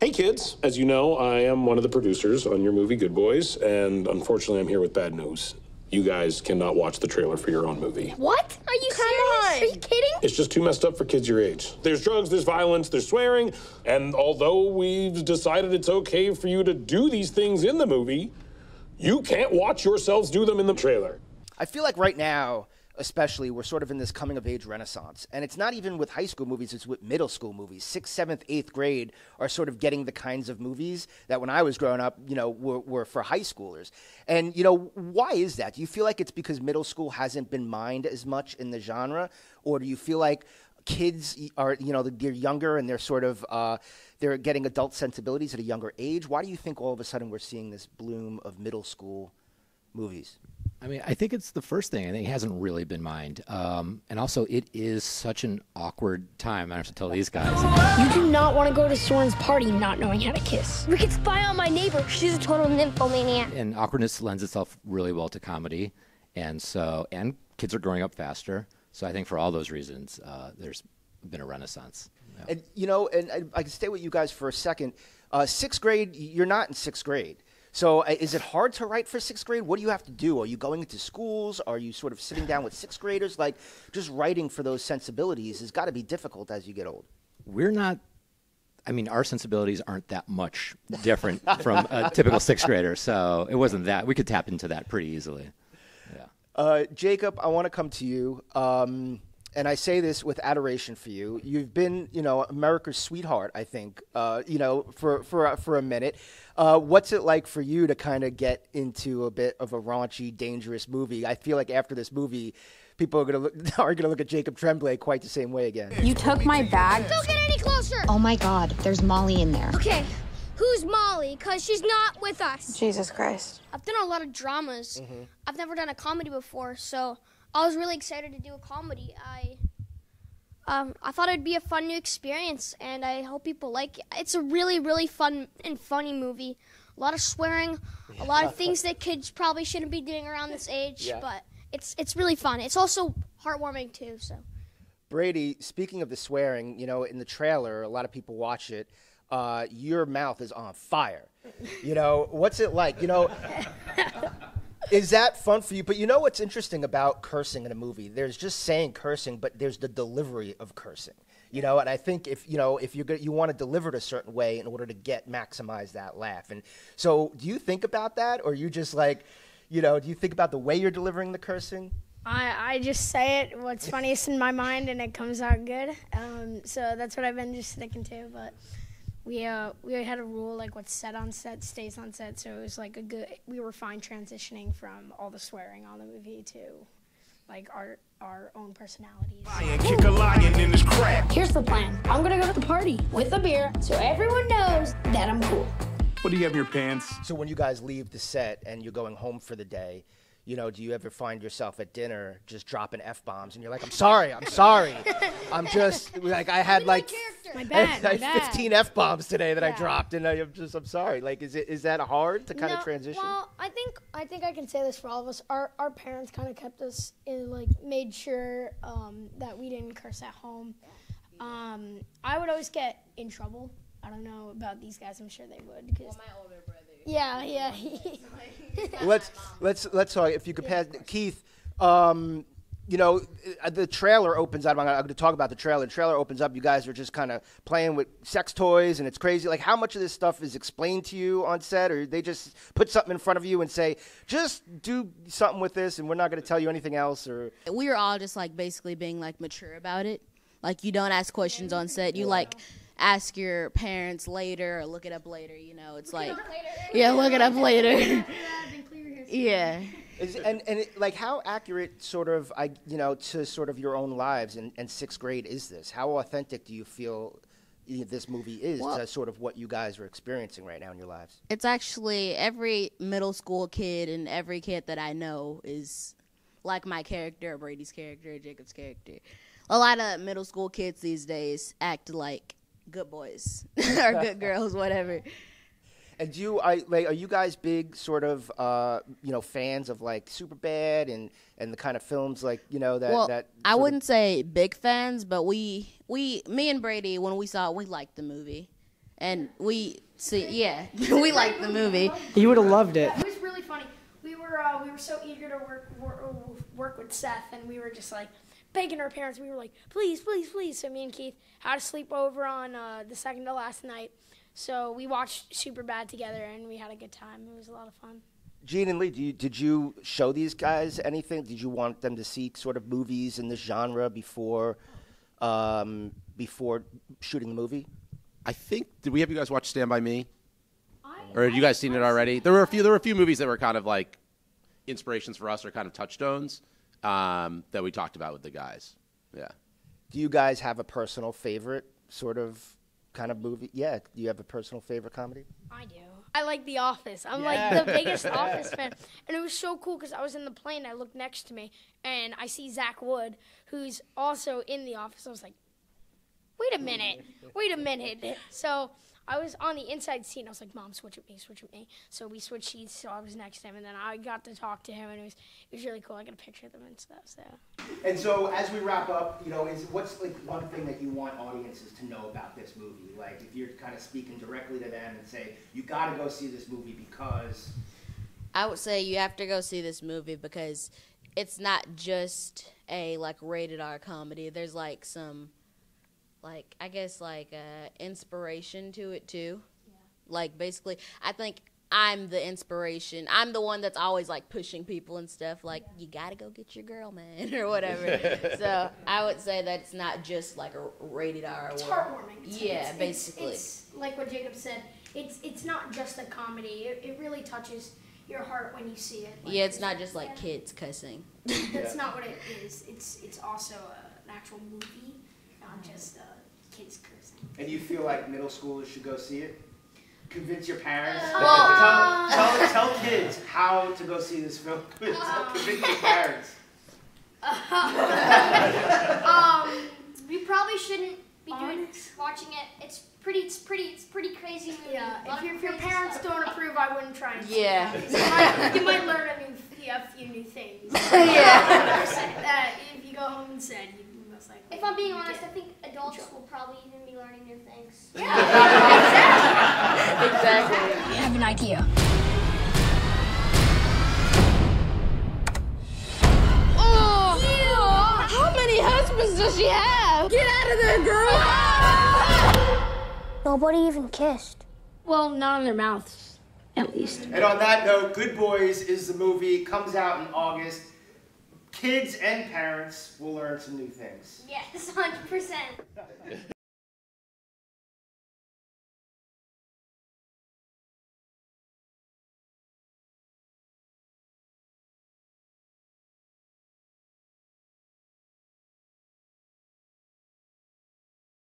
Hey, kids. As you know, I am one of the producers on your movie, Good Boys, and unfortunately, I'm here with bad news. You guys cannot watch the trailer for your own movie. What? Are you serious? Are you kidding? It's just too messed up for kids your age. There's drugs, there's violence, there's swearing, and although we've decided it's okay for you to do these things in the movie, you can't watch yourselves do them in the trailer. I feel like right now, especially, we're sort of in this coming-of-age renaissance. And it's not even with high school movies, it's with middle school movies. 6th, 7th, 8th grade are sort of getting the kinds of movies that when I was growing up, you know, were for high schoolers. And, you know, why is that? Do you feel like it's because middle school hasn't been mined as much in the genre? Or do you feel like kids are, you know, they're younger and they're sort of, they're getting adult sensibilities at a younger age? Why do you think all of a sudden we're seeing this bloom of middle school movies? I mean, I think it's the first thing. I think it hasn't really been mined. And also, it is such an awkward time. I have to tell these guys. You do not want to go to Soren's party not knowing how to kiss. We could spy on my neighbor. She's a total nymphomaniac. And awkwardness lends itself really well to comedy. And so, and kids are growing up faster. So I think for all those reasons, there's been a renaissance. Yeah. And, you know, and I can stay with you guys for a second. 6th grade, you're not in 6th grade. So is it hard to write for 6th grade? What do you have to do? Are you going into schools? Are you sort of sitting down with 6th graders? Like, just writing for those sensibilities has got to be difficult as you get old. We're not, I mean, our sensibilities aren't that much different from a typical 6th grader. So it wasn't that. We could tap into that pretty easily. Yeah. Jacob, I want to come to you. And I say this with adoration for you. You've been, you know, America's sweetheart, I think, you know, for a minute. What's it like for you to kind of get into a bit of a raunchy, dangerous movie? I feel like after this movie, people are gonna look at Jacob Tremblay quite the same way again. You took my bag. Don't get any closer. Oh my God, there's Molly in there. Okay, who's Molly? Cause she's not with us. Jesus Christ. I've done a lot of dramas. Mm-hmm. I've never done a comedy before, so I was really excited to do a comedy. I thought it would be a fun new experience, and I hope people like it. It's a really, really fun and funny movie. A lot of swearing, a lot of things that kids probably shouldn't be doing around this age, yeah. But it's really fun. It's also heartwarming, too. So, Brady, speaking of the swearing, you know, in the trailer, a lot of people watch it. Your mouth is on fire. You know, what's it like? You know... Is that fun for you? But you know what's interesting about cursing in a movie? There's just saying cursing, but there's the delivery of cursing. You know, and I think if, you know, if you're gonna, you want to deliver it a certain way in order to maximize that laugh. And so do you think about that? Or you just like, you know, do you think about the way you're delivering the cursing? I just say it, what's funniest in my mind, and it comes out good. So that's what I've been just sticking to, but... We had a rule, like, what's said on set stays on set, so it was, like, a good... We were fine transitioning from all the swearing on the movie to, like, our own personalities. Kick a lion in his crap. Here's the plan. I'm gonna go to the party with a beer so everyone knows that I'm cool. What do you have in your pants? So when you guys leave the set and you're going home for the day, you know, do you ever find yourself at dinner just dropping F-bombs and you're like, I'm sorry. I'm just, like, I had, like... I had 15 F-bombs today that I dropped, and I'm sorry. Like, is that hard to kind of transition? Well, I think I can say this for all of us. Our parents kind of kept us in, like, made sure that we didn't curse at home. I would always get in trouble. I don't know about these guys. I'm sure they would. Well, my older brother. Yeah. let's talk. If you could pass, Keith. You know, the trailer opens up. I'm going to talk about the trailer. The trailer opens up. You guys are just kind of playing with sex toys, and it's crazy. Like, how much of this stuff is explained to you on set, or they just put something in front of you and say, just do something with this, and we're not going to tell you anything else? Or we were all just, like, basically being, like, mature about it. Like, you don't ask questions on set. You, like, ask your parents later or look it up later, you know. It's like, yeah, look it up later. Yeah. And it, like, how accurate sort of, you know, to sort of your own lives and 6th grade is this? How authentic do you feel this movie is to sort of what you guys are experiencing right now in your lives? It's actually every middle school kid and every kid that I know is like my character, Brady's character, Jacob's character. A lot of middle school kids these days act like good boys or good girls, whatever. And are you guys big sort of, you know, fans of, like, Superbad and the kind of films, like, you know, that... Well, I wouldn't say big fans, but me and Brady, when we saw it, we liked the movie. and we we liked the movie. You would have loved it. It was really funny. We were so eager to work with Seth, and we were just like begging our parents. We were like, please, please, please. So me and Keith had a sleepover on the second to last night. So we watched Superbad together, and we had a good time. It was a lot of fun. Gene and Lee, did you show these guys anything? Did you want them to see sort of movies in this genre before before shooting the movie? I think, did we have you guys watch Stand By Me? Or have you guys seen it already? There were a few movies that were kind of like inspirations for us, or kind of touchstones that we talked about with the guys. Yeah. Do you guys have a personal favorite sort of kind of movie? Yeah. Do you have a personal favorite comedy? I do. I like The Office. I'm like the biggest Office fan. And it was so cool because I was in the plane. I looked next to me and I see Zach Wood, who's also in The Office. I was like, wait a minute. So I was on the inside seat, and I was like, Mom, switch with me. So we switched seats, so I was next to him, and then I got to talk to him, and it was really cool. I got a picture of them and stuff, so. And so as we wrap up, you know, what's like one thing that you want audiences to know about this movie? Like, if you're kind of speaking directly to them and say, you gotta go see this movie because. I would say you have to go see this movie because it's not just a, like, rated R comedy. There's, like, some, like, I guess, like, inspiration to it, too. Yeah. Like, basically, I think I'm the inspiration. I'm the one that's always, like, pushing people and stuff. Like, yeah. You gotta go get your girl, man, or whatever. So I would say that it's not just, like, a rated R. It's heartwarming. Yeah, it's, basically. It's like what Jacob said. It's not just a comedy. It really touches your heart when you see it. Like, yeah, it's not just, like, kids cussing. That's not what it is. It's also an actual movie. Not just kids cursing. And you feel like middle schoolers should go see it? Convince your parents? Tell kids how to go see this film. Convince your parents. We probably shouldn't be watching it. It's pretty crazy movie. Yeah, if your parents don't approve, I wouldn't try and see it. You might learn a few new things. If you go home and said, if I'm being honest, I think adults will probably even be learning new things. Yeah, exactly. I have an idea. Oh, yeah. How many husbands does she have? Get out of there, girl! Nobody even kissed. Well, not in their mouths, at least. And on that note, Good Boys is the movie. Comes out in August. Kids and parents will learn some new things. Yes, 100%.